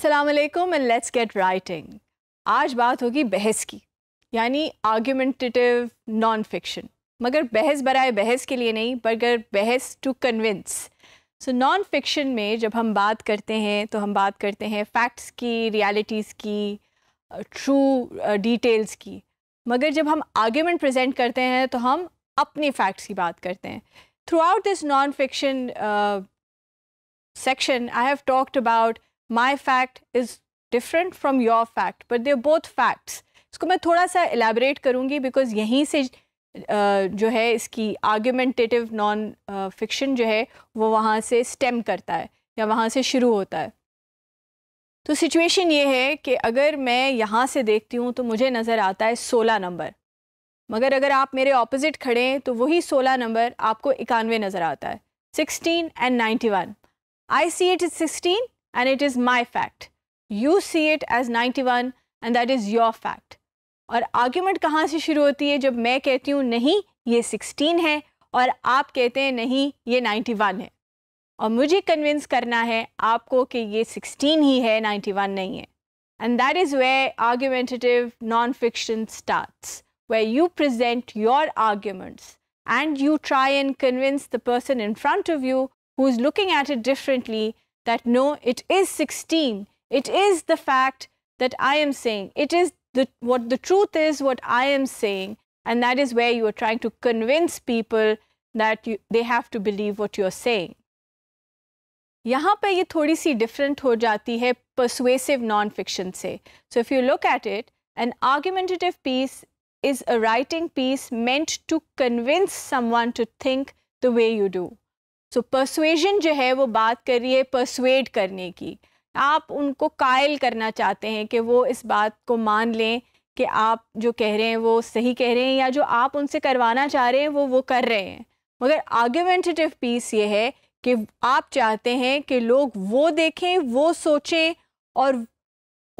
अस्सलामुअलैकुम and let's get writing. आज बात होगी बहस की, यानी आर्ग्यूमेंटेटिव नॉन फिक्शन, मगर बहस बराए बहस के लिए नहीं, बगर बहस to convince. So non fiction में जब हम बात करते हैं तो हम बात करते हैं फैक्ट्स की, रियलिटीज़ की, ट्रू डिटेल्स की, मगर जब हम आर्ग्यूमेंट प्रेजेंट करते हैं तो हम अपने फैक्ट्स की बात करते हैं। Throughout this non fiction section, I have talked about my fact is different from your fact, but they're both facts. इसको मैं थोड़ा सा elaborate करूँगी because यहीं से जो है इसकी argumentative non fiction जो है वो वहाँ से stem करता है या वहाँ से शुरू होता है। तो situation ये है कि अगर मैं यहाँ से देखती हूँ तो मुझे नज़र आता है 16 नंबर, मगर अगर आप मेरे opposite खड़े हैं तो वही 16 नंबर आपको 91 नज़र आता है, 16 and 91. I see it as 16 and it is my fact. You see it as 91 and that is your fact. और argument कहाँ से शुरू होती है? जब मैं कहती हूँ नहीं ये 16 है और आप कहते हैं नहीं ये 91 है, और मुझे convince करना है आपको कि ये 16 ही है, 91 नहीं है. And that is where argumentative non-fiction starts, where you present your arguments and you try and convince the person in front of you who is looking at it differently that no, it is 16, it is the fact that I am saying, it is what the truth is, what I am saying, and that is where you are trying to convince people that they have to believe what you are saying. यहाँ पर ये थोड़ी सी different हो जाती है persuasive non-fiction से. So if you look at it, an argumentative piece is a writing piece meant to convince someone to think the way you do. सो परसुएजन जो है वो बात कर रही है परसुएड करने की, आप उनको कायल करना चाहते हैं कि वो इस बात को मान लें कि आप जो कह रहे हैं वो सही कह रहे हैं, या जो आप उनसे करवाना चाह रहे हैं वो कर रहे हैं। मगर आर्ग्यूमेंटेटिव पीस ये है कि आप चाहते हैं कि लोग वो देखें, वो सोचें और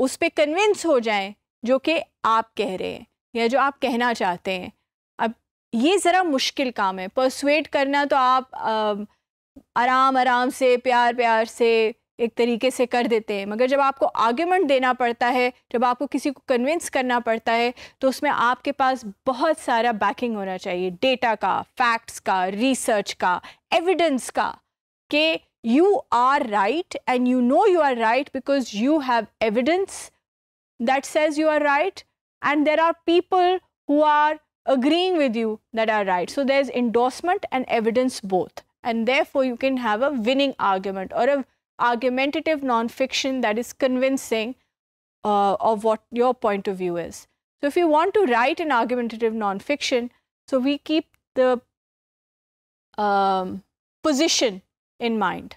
उस पर कन्विंस हो जाएं जो कि आप कह रहे हैं या जो आप कहना चाहते हैं। अब ये ज़रा मुश्किल काम है, परसुएड करना तो आप आराम आराम से, प्यार प्यार से, एक तरीके से कर देते हैं, मगर जब आपको आर्ग्यूमेंट देना पड़ता है, जब आपको किसी को कन्विंस करना पड़ता है, तो उसमें आपके पास बहुत सारा बैकिंग होना चाहिए, डेटा का, फैक्ट्स का, रिसर्च का, एविडेंस का, कि you are right and you know you are right because you have evidence that says you are right and there are people who are agreeing with you that are right. So there's endorsement and evidence both, and therefore you can have a winning argument or a argumentative non-fiction that is convincing of what your point of view is. So if you want to write an argumentative non-fiction, so we keep the position in mind.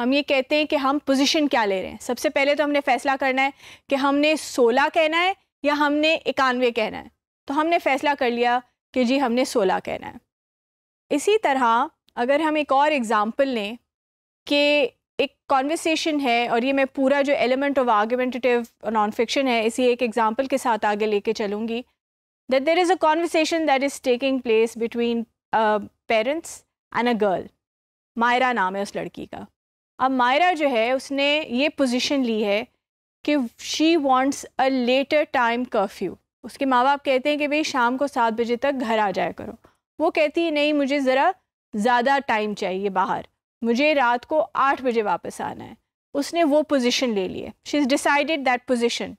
हम ये कहते हैं कि हम position क्या ले रहे हैं। सबसे पहले तो हमने फैसला करना है कि हमने 16 कहना है या हमने 91 कहना है। तो हमने फ़ैसला कर लिया कि जी हमने 16 कहना है। इसी तरह अगर हम एक और एग्ज़ाम्पल लें कि एक कॉन्वर्सेशन है, और ये मैं पूरा जो element of argumentative non fiction है इसी एक एग्ज़ाम्पल के साथ आगे लेके चलूँगी, that there is a conversation that is taking place between parents and a girl. Myra नाम है उस लड़की का। अब मायरा जो है उसने ये पोजिशन ली है कि she wants a later time curfew. उसके माँ बाप कहते हैं कि भाई शाम को 7 बजे तक घर आ जाया करो। वो कहती है नहीं, मुझे ज़रा ज़्यादा टाइम चाहिए बाहर, मुझे रात को 8 बजे वापस आना है। उसने वो पोजीशन ले ली है, she is decided that position.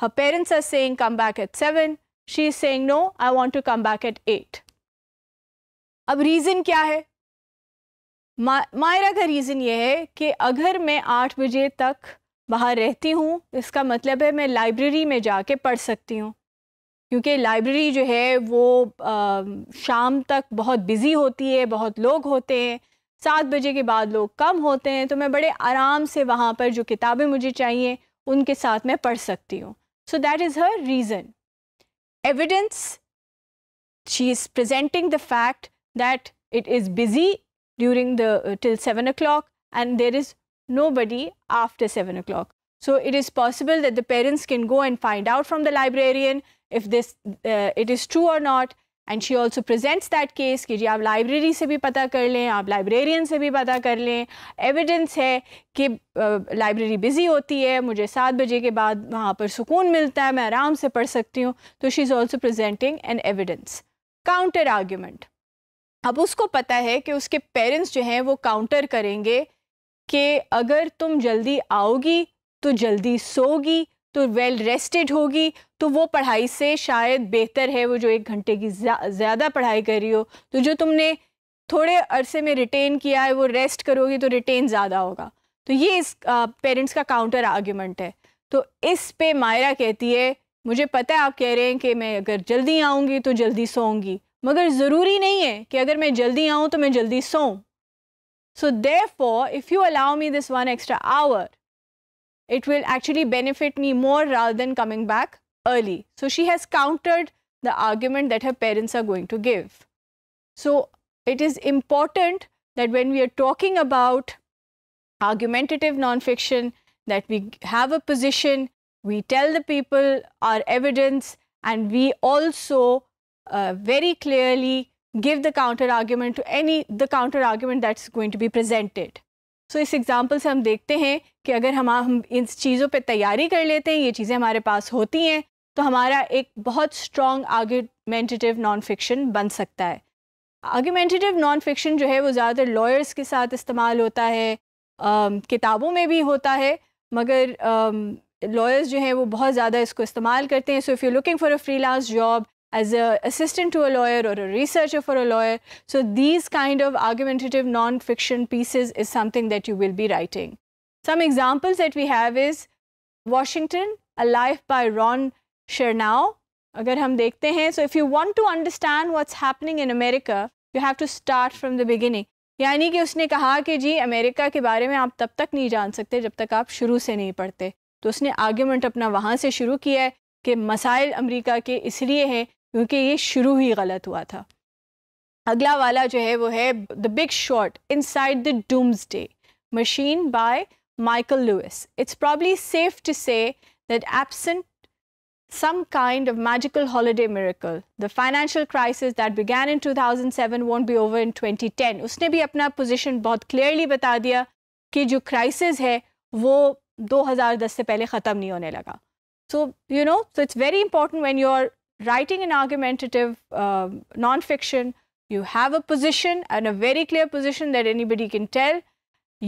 Her parents are saying come back at 7, she is saying no I want to come back at 8। अब रीज़न क्या है? मायरा का रीज़न ये है कि अगर मैं 8 बजे तक बाहर रहती हूँ, इसका मतलब है मैं लाइब्रेरी में जाके पढ़ सकती हूँ, क्योंकि लाइब्रेरी जो है वो शाम तक बहुत बिज़ी होती है, बहुत लोग होते हैं, 7 बजे के बाद लोग कम होते हैं, तो मैं बड़े आराम से वहाँ पर जो किताबें मुझे चाहिए उनके साथ मैं पढ़ सकती हूँ। So that is her reason. Evidence, she is presenting the fact that it is busy during the till 7 o'clock and there is nobody after 7 o'clock. So it is possible that the parents can go and find out from the librarian if this it is true or not, and she also presents that case कि जी आप library से भी पता कर लें, आप librarian से भी पता कर लें, एविडेंस है कि लाइब्रेरी बिज़ी होती है, मुझे 7 बजे के बाद वहाँ पर सुकून मिलता है, मैं आराम से पढ़ सकती हूँ। तो she is also presenting an evidence, counter argument. अब उसको पता है कि उसके पेरेंट्स जो हैं वो काउंटर करेंगे कि अगर तुम जल्दी आओगी तो जल्दी सोगी, तो वेल रेस्टेड होगी, तो वो पढ़ाई से शायद बेहतर है, वो जो 1 घंटे की ज़्यादा पढ़ाई कर रही हो, तो जो तुमने थोड़े अरसे में रिटेन किया है वो रेस्ट करोगी तो रिटेन ज़्यादा होगा। तो ये इस पेरेंट्स का काउंटर आर्ग्यूमेंट है। तो इस पे मायरा कहती है मुझे पता है आप कह रहे हैं कि मैं अगर जल्दी आऊँगी तो जल्दी सोऊंगी, मगर ज़रूरी नहीं है कि अगर मैं जल्दी आऊँ तो मैं जल्दी सोऊँ। So therefore if you allow me this 1 extra hour, it will actually benefit me more rather than coming back early. So she has countered the argument that her parents are going to give. So it is important that when we are talking about argumentative nonfiction, that we have a position, we tell the people our evidence, and we also very clearly give the counter argument to the counter argument that's going to be presented. तो इस example से हम देखते हैं कि अगर हम इन चीज़ों पे तैयारी कर लेते हैं, ये चीज़ें हमारे पास होती हैं, तो हमारा एक बहुत स्ट्रॉन्ग आर्ग्यूमेंटेटिव नॉन फिक्शन बन सकता है। आर्ग्यूमेंटेटिव नॉन फिक्शन जो है वो ज़्यादातर लॉयर्स के साथ इस्तेमाल होता है, किताबों में भी होता है, मगर लॉयर्स जो हैं वो बहुत ज़्यादा इसको इस्तेमाल करते हैं। So if you looking for a freelance job as a assistant to a lawyer or a researcher for a lawyer, so these kind of argumentative non-fiction pieces is something that you will be writing. Some examples that we have is Washington: A Life by Ron Chernow. Agar hum dekhte hain, so if you want to understand what's happening in America, you have to start from the beginning. Yani ki usne kaha ki ji America ke bare mein aap tab tak nahi jaan sakte jab tak aap shuru se nahi padhte. To usne argument apna wahan se shuru kiya hai ki masail America ke isliye hain क्योंकि ये शुरू ही गलत हुआ था। अगला वाला जो है वो है the big short inside the doomsday machine by Michael Lewis. It's probably safe to say that absent some kind of magical holiday miracle, the financial crisis that began in 2007 won't be over in 2010। उसने भी अपना position बहुत clearly बता दिया कि जो crisis है वो 2010 से पहले ख़त्म नहीं होने लगा। So you know, so it's very important when you are writing an argumentative non-fiction, you have a position and a very clear position that anybody can tell.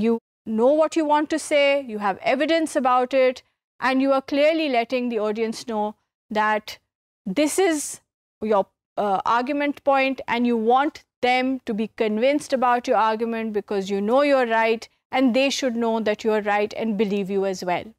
You know what you want to say, you have evidence about it, and you are clearly letting the audience know that this is your argument point, and you want them to be convinced about your argument because you know you're right, and they should know that you're right and believe you as well.